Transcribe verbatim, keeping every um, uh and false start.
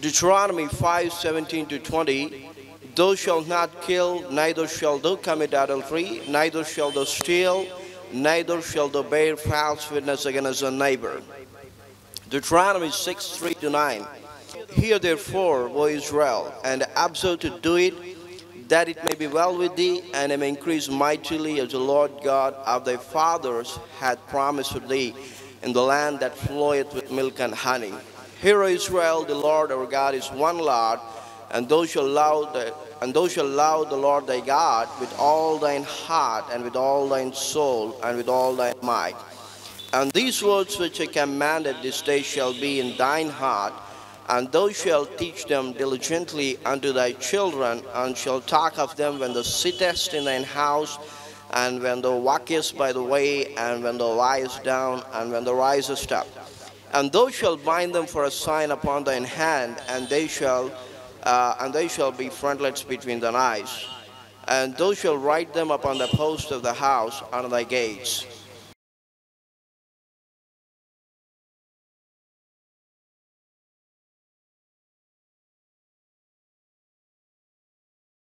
Deuteronomy five seventeen to twenty, thou shalt not kill, neither shalt thou commit adultery, neither shalt thou steal, neither shalt thou bear false witness against thy neighbor. Deuteronomy six three to nine, hear therefore, O Israel, and observe to do it, that it may be well with thee, and it may increase mightily, as the Lord God of thy fathers hath promised to thee, in the land that floweth with milk and honey. Hear, O Israel, the Lord our God is one Lord, and thou shalt love the, and thou shalt love the Lord thy God with all thine heart, and with all thine soul, and with all thine might. And these words which I commanded this day shall be in thine heart, and thou shalt teach them diligently unto thy children, and shalt talk of them when thou sittest in thine house, and when thou walkest by the way, and when thou liest down, and when thou risest up. And thou shalt bind them for a sign upon thine hand, and they shall, uh, and they shall be frontlets between thine eyes. And thou shalt write them upon the post of the house, under thy gates.